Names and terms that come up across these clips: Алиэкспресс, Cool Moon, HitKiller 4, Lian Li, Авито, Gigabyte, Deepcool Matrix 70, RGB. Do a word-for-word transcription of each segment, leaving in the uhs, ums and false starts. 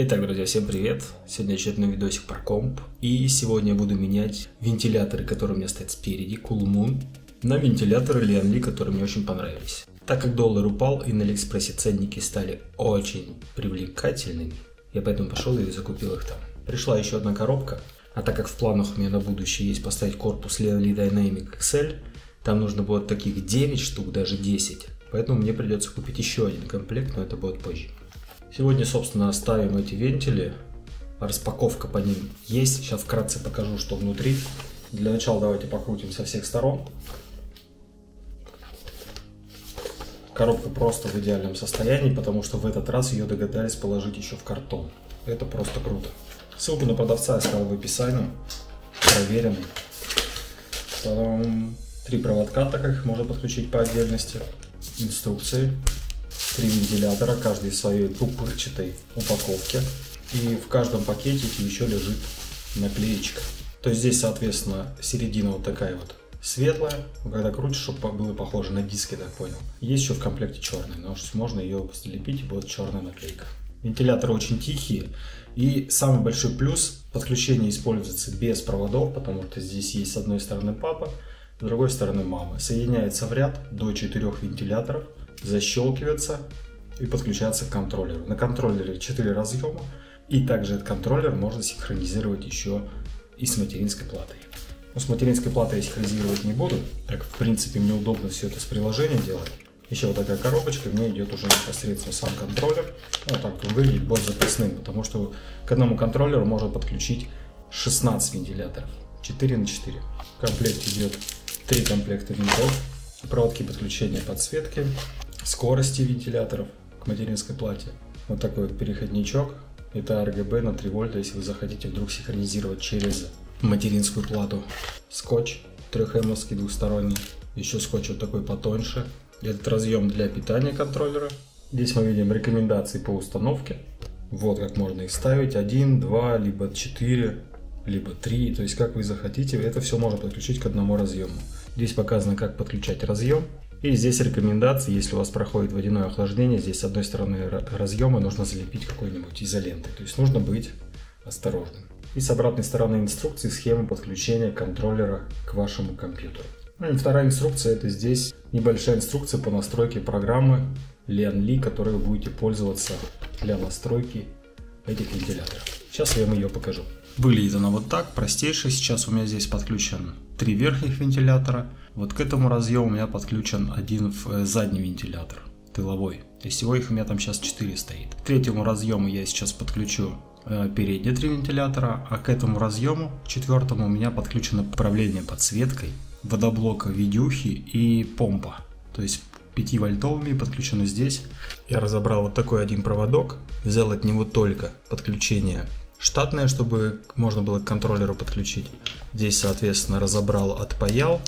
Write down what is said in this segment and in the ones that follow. Итак, друзья, всем привет! Сегодня очередной видосик про комп. И сегодня я буду менять вентиляторы, которые у меня стоят спереди, Cool Moon, на вентиляторы Lian Li, которые мне очень понравились. Так как доллар упал и на Алиэкспрессе ценники стали очень привлекательными, я поэтому пошел и закупил их там. Пришла еще одна коробка, а так как в планах у меня на будущее есть поставить корпус Lian Li Dynamic икс эль, там нужно будет таких девять штук, даже десять, поэтому мне придется купить еще один комплект, но это будет позже. Сегодня, собственно, оставим эти вентили, распаковка по ним есть, сейчас вкратце покажу, что внутри. Для начала давайте покрутим со всех сторон. Коробка просто в идеальном состоянии, потому что в этот раз ее догадались положить еще в картон. Это просто круто. Ссылку на продавца я оставил в описании, проверенный. Потом три проводка, так как их можно подключить по отдельности, инструкции. Три вентилятора, каждый в своей пупырчатой упаковке. И в каждом пакетике еще лежит наклеечка. То есть здесь, соответственно, середина вот такая вот светлая. Когда крутишь, чтобы было похоже на диск, я так понял. Есть еще в комплекте черный, но можно ее слепить, и будет черная наклейка. Вентиляторы очень тихие. И самый большой плюс, подключение используется без проводов, потому что здесь есть с одной стороны папа, с другой стороны мама. Соединяется в ряд до четырёх вентиляторов. Защелкивается и подключается к контроллеру. На контроллере четыре разъема, и также этот контроллер можно синхронизировать еще и с материнской платой. Но с материнской платой я синхронизировать не буду, так в принципе мне удобно все это с приложения делать. Еще вот такая коробочка, мне идет уже непосредственно сам контроллер. Вот так выглядит более запасным, потому что к одному контроллеру можно подключить шестнадцать вентиляторов, четыре на четыре. В комплекте идет три комплекта винтов, проводки подключения подсветки, скорости вентиляторов к материнской плате. Вот такой вот переходничок. Это эр джи би на три вольта, если вы захотите вдруг синхронизировать через материнскую плату. Скотч три эм-овский двухсторонний. Еще скотч вот такой потоньше. Этот разъем для питания контроллера. Здесь мы видим рекомендации по установке. Вот как можно их ставить. один, два, либо четыре, либо три. То есть как вы захотите. Это все можно подключить к одному разъему. Здесь показано, как подключать разъем. И здесь рекомендации, если у вас проходит водяное охлаждение, здесь с одной стороны разъема нужно залепить какой-нибудь изолентой. То есть нужно быть осторожным. И с обратной стороны инструкции схема подключения контроллера к вашему компьютеру. Ну и вторая инструкция, это здесь небольшая инструкция по настройке программы Lian Li, которой вы будете пользоваться для настройки этих вентиляторов. Сейчас я вам ее покажу. Выглядит она вот так, простейшая. Сейчас у меня здесь подключен три верхних вентилятора. Вот к этому разъему у меня подключен один задний вентилятор, тыловой. Из всего их у меня там сейчас четыре стоит. К третьему разъему я сейчас подключу передние три вентилятора, а к этому разъему, к четвертому, у меня подключено управление подсветкой, водоблока, видюхи и помпа. То есть пятивольтовыми подключены здесь. Я разобрал вот такой один проводок, взял от него только подключение штатное, чтобы можно было к контроллеру подключить. Здесь, соответственно, разобрал, отпаял.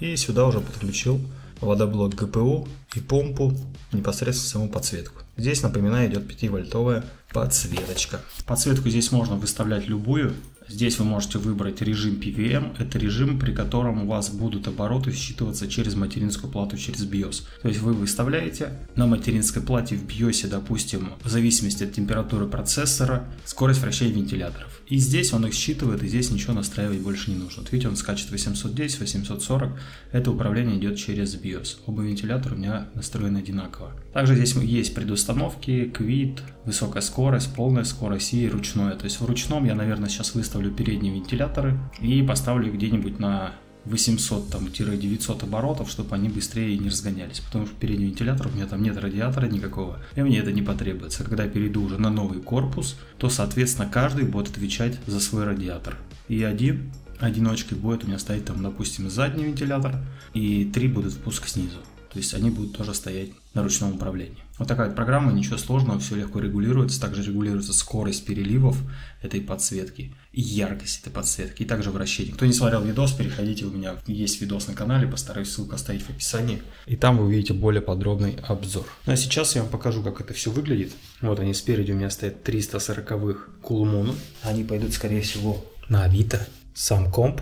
И сюда уже подключил водоблок, ГПУ и помпу, непосредственно саму подсветку. Здесь, напоминаю, идет пятивольтовая подсветочка. Подсветку здесь можно выставлять любую. Здесь вы можете выбрать режим пи ви эм. Это режим, при котором у вас будут обороты считываться через материнскую плату, через биос. То есть вы выставляете на материнской плате в биосе, допустим, в зависимости от температуры процессора, скорость вращения вентиляторов. И здесь он их считывает, и здесь ничего настраивать больше не нужно. Вот видите, он скачет восемьсот десять, восемьсот сорок. Это управление идет через биос. Оба вентилятора у меня настроены одинаково. Также здесь есть предустановки, квит, высокая скорость, полная скорость и ручное. То есть в ручном я, наверное, сейчас выставлю передние вентиляторы и поставлю их где-нибудь на восемьсот-девятьсот оборотов, чтобы они быстрее не разгонялись, потому что передний вентилятор, у меня там нет радиатора никакого, и мне это не потребуется. Когда я перейду уже на новый корпус, то, соответственно, каждый будет отвечать за свой радиатор. И один одиночкой будет у меня стоять там, допустим, задний вентилятор, и три будут впуск снизу. То есть они будут тоже стоять на ручном управлении. Вот такая вот программа, ничего сложного, все легко регулируется. Также регулируется скорость переливов этой подсветки и яркость этой подсветки, и также вращение. Кто не смотрел видос, переходите, у меня есть видос на канале, постараюсь ссылку оставить в описании. И там вы увидите более подробный обзор. Ну а сейчас я вам покажу, как это все выглядит. Вот они спереди у меня стоят триста сороковых Cool Moon. Они пойдут, скорее всего, на Авито. Сам комп,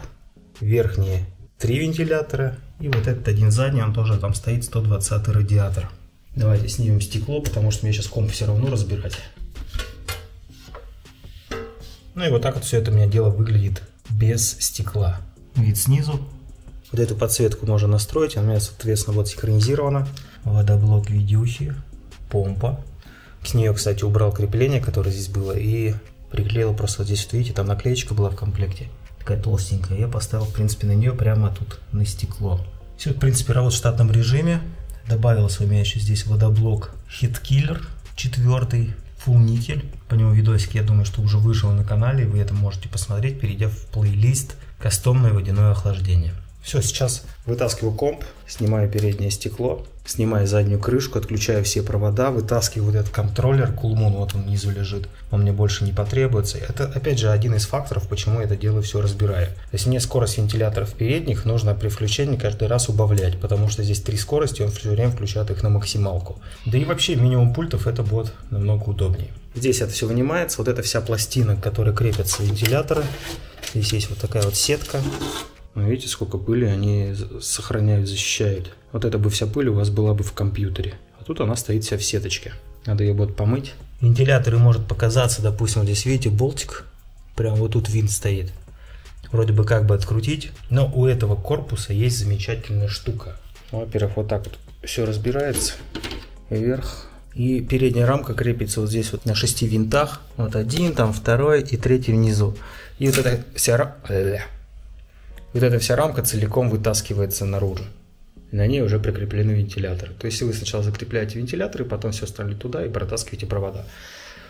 верхние три вентилятора. И вот этот один задний, он тоже там стоит, сто двадцатый радиатор. Давайте снимем стекло, потому что мне сейчас комп все равно разбирать. Ну и вот так вот все это у меня дело выглядит без стекла. Вид снизу. Вот эту подсветку можно настроить, она у меня, соответственно, вот синхронизирована. Водоблок ведущий, помпа. С нее, кстати, убрал крепление, которое здесь было, и приклеил просто вот здесь, вот видите, там наклеечка была в комплекте, такая толстенькая. Я поставил, в принципе, на нее прямо тут, на стекло. Все, в принципе, работает в штатном режиме. Добавился у меня еще здесь водоблок HitKiller четыре. Full никель. По нему видосик, я думаю, что уже вышел на канале, и вы это можете посмотреть, перейдя в плейлист «Кастомное водяное охлаждение». Все, сейчас вытаскиваю комп, снимаю переднее стекло, снимаю заднюю крышку, отключаю все провода, вытаскиваю вот этот контроллер Cool Moon, вот он внизу лежит, он мне больше не потребуется. Это, опять же, один из факторов, почему я это делаю все разбираю. То есть мне скорость вентиляторов передних нужно при включении каждый раз убавлять, потому что здесь три скорости, он все время включает их на максималку. Да и вообще минимум пультов это будет намного удобнее. Здесь это все вынимается, вот эта вся пластина, к которой крепятся вентиляторы. Здесь есть вот такая вот сетка. Видите, сколько пыли они сохраняют, защищают. Вот эта бы вся пыль у вас была бы в компьютере. А тут она стоит вся в сеточке. Надо ее будет помыть. Вентиляторы может показаться, допустим, вот здесь видите болтик. Прям вот тут винт стоит. Вроде бы как бы открутить. Но у этого корпуса есть замечательная штука. Во-первых, вот так вот все разбирается. Вверх. И передняя рамка крепится вот здесь вот на шести винтах. Вот один, там второй и третий внизу. И вот эта вся рамка... Вот эта вся рамка целиком вытаскивается наружу. На ней уже прикреплены вентиляторы. То есть вы сначала закрепляете вентиляторы, потом все остальное туда и протаскиваете провода.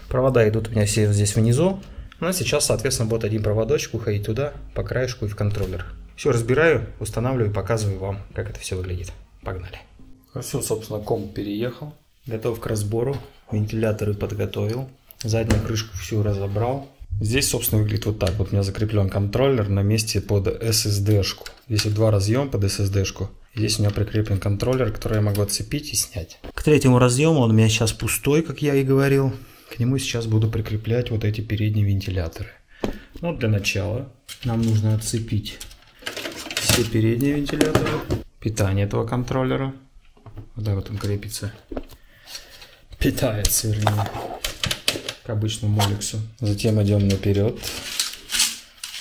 Провода идут у меня все здесь внизу. Ну а сейчас, соответственно, будет один проводочек уходить туда, по краешку и в контроллер. Все разбираю, устанавливаю и показываю вам, как это все выглядит. Погнали. Все, собственно, комп переехал. Готов к разбору. Вентиляторы подготовил. Заднюю крышку всю разобрал. Здесь, собственно, выглядит вот так. Вот у меня закреплен контроллер на месте под эс эс ди-шку. Здесь вот два разъема под эс эс ди-шку. Здесь у меня прикреплен контроллер, который я могу отцепить и снять. К третьему разъему, он у меня сейчас пустой, как я и говорил. К нему сейчас буду прикреплять вот эти передние вентиляторы. Ну, для начала нам нужно отцепить все передние вентиляторы. Питание этого контроллера. Вот так вот он крепится. Питается, вернее. К обычному молексу. Затем идем наперед,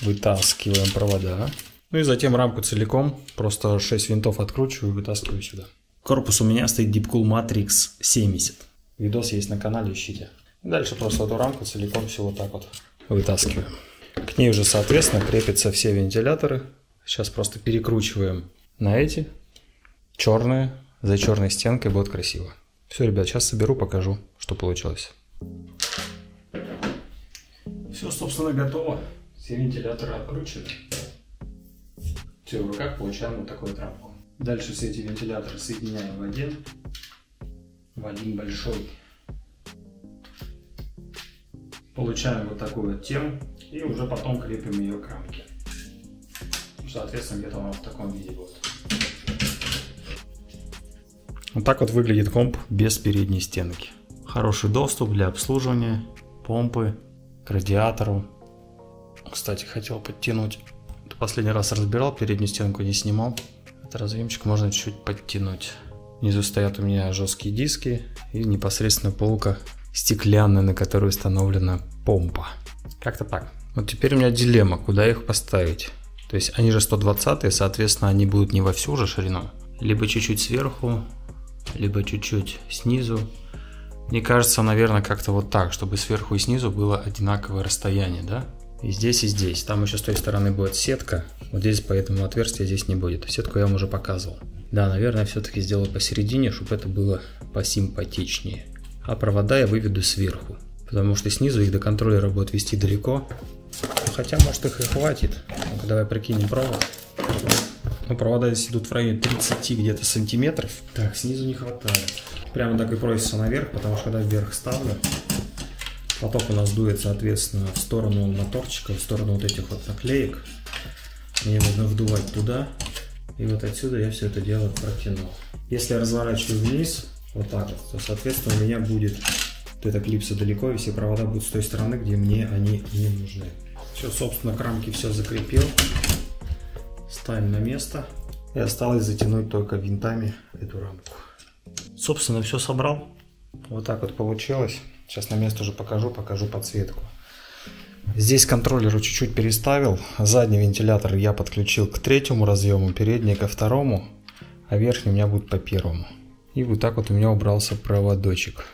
вытаскиваем провода. Ну и затем рамку целиком, просто шесть винтов откручиваю и вытаскиваю сюда. Корпус у меня стоит Deepcool Matrix семьдесят. Видос есть на канале, ищите. Дальше просто эту рамку целиком все вот так вот вытаскиваем. К ней уже, соответственно, крепятся все вентиляторы. Сейчас просто перекручиваем на эти. Черные, за черной стенкой будет красиво. Все, ребят, сейчас соберу, покажу, что получилось. Все, собственно, готово. Все вентиляторы откручены. Все, в руках получаем вот такую рамку. Дальше все эти вентиляторы соединяем в один. В один большой. Получаем вот такую вот тему. И уже потом крепим ее к рамке. Соответственно, где-то она в таком виде будет. Вот так вот выглядит комп без передней стенки. Хороший доступ для обслуживания, помпы. К радиатору. Кстати, хотел подтянуть. Последний раз разбирал, переднюю стенку не снимал. Этот разъемчик можно чуть-чуть подтянуть. Внизу стоят у меня жесткие диски и непосредственно полка стеклянная, на которой установлена помпа. Как-то так. Вот теперь у меня дилемма, куда их поставить. То есть они же сто двадцатые, соответственно, они будут не во всю же ширину. Либо чуть-чуть сверху, либо чуть-чуть снизу. Мне кажется, наверное, как-то вот так, чтобы сверху и снизу было одинаковое расстояние, да? И здесь, и здесь. Там еще с той стороны будет сетка. Вот здесь поэтому отверстия здесь не будет. Сетку я вам уже показывал. Да, наверное, все-таки сделаю посередине, чтобы это было посимпатичнее. А провода я выведу сверху, потому что снизу их до контроллера будет вести далеко. Хотя, может, их и хватит. Ну-ка, давай прикинем провод. Ну, провода здесь идут в районе тридцати где-то сантиметров. Так, снизу не хватает. Прямо так и просится наверх, потому что когда вверх ставлю, поток у нас дует, соответственно, в сторону моторчика, в сторону вот этих вот наклеек. Мне нужно вдувать туда. И вот отсюда я все это дело протянул. Если я разворачиваю вниз, вот так вот, то, соответственно, у меня будет вот эта клипса далеко, и все провода будут с той стороны, где мне они не нужны. Все, собственно, к рамке все закрепил. Ставим на место. И осталось затянуть только винтами эту рамку. Собственно, все собрал. Вот так вот получилось. Сейчас на место уже покажу, покажу подсветку. Здесь контроллер чуть-чуть переставил. Задний вентилятор я подключил к третьему разъему, передний ко второму, а верхний у меня будет по первому. И вот так вот у меня убрался проводочек.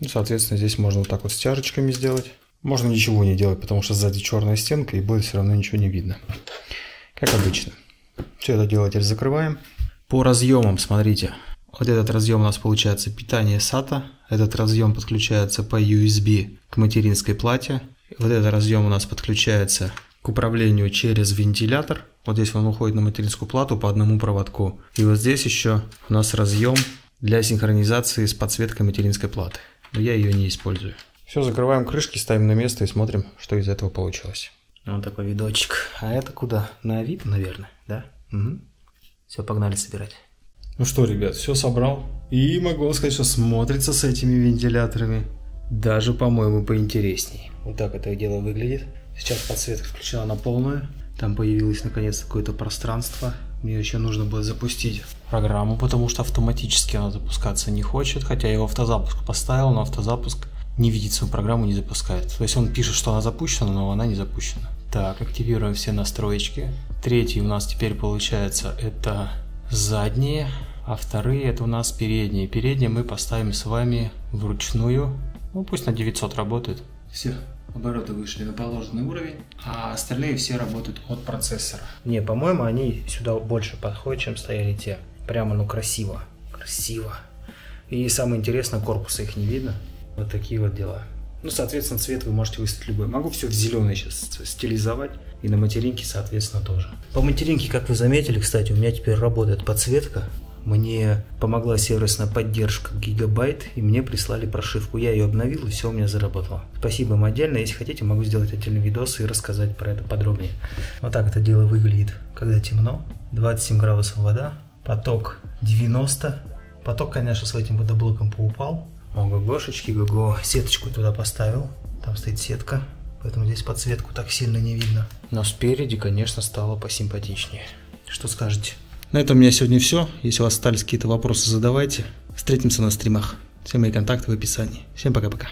Ну, соответственно, здесь можно вот так вот стяжечками сделать. Можно ничего не делать, потому что сзади черная стенка и будет все равно ничего не видно. Как обычно. Все это дело теперь закрываем. По разъемам, смотрите. Вот этот разъем у нас получается питание сата. Этот разъем подключается по ю эс би к материнской плате. Вот этот разъем у нас подключается к управлению через вентилятор. Вот здесь он уходит на материнскую плату по одному проводку. И вот здесь еще у нас разъем для синхронизации с подсветкой материнской платы. Но я ее не использую. Все, закрываем крышки, ставим на место и смотрим, что из этого получилось. Вот такой видочек. А это куда? На Авито, наверное, да? Угу. Все, погнали собирать. Ну что, ребят, все собрал. И могу сказать, что смотрится с этими вентиляторами даже, по-моему, поинтересней. Вот так это дело выглядит. Сейчас подсветка включена на полную. Там появилось наконец какое-то пространство. Мне еще нужно будет запустить программу, потому что автоматически она запускаться не хочет. Хотя я его автозапуск поставил, но автозапуск не видит свою программу, не запускает. То есть он пишет, что она запущена, но она не запущена. Так, активируем все настроечки. Третий у нас теперь получается это задние, а вторые это у нас передние. Передние мы поставим с вами вручную. Ну пусть на девятьсот работает. Все. Обороты вышли на положенный уровень, а остальные все работают от процессора. Не, по-моему, они сюда больше подходят, чем стояли те. Прямо, ну, красиво. Красиво. И самое интересное, корпуса их не видно. Вот такие вот дела. Ну, соответственно, цвет вы можете выставить любой. Могу все в зеленый сейчас стилизовать. И на материнке, соответственно, тоже. По материнке, как вы заметили, кстати, у меня теперь работает подсветка. Мне помогла сервисная поддержка Gigabyte, и мне прислали прошивку. Я ее обновил, и все у меня заработало. Спасибо им отдельно. Если хотите, могу сделать отдельный видос и рассказать про это подробнее. Вот так это дело выглядит, когда темно. двадцать семь градусов вода, поток девяносто. Поток, конечно, с этим водоблоком поупал. Ого-гошечки, го-го. Сеточку туда поставил. Там стоит сетка, поэтому здесь подсветку так сильно не видно. Но спереди, конечно, стало посимпатичнее. Что скажете? На этом у меня сегодня все. Если у вас остались какие-то вопросы, задавайте. Встретимся на стримах. Все мои контакты в описании. Всем пока-пока.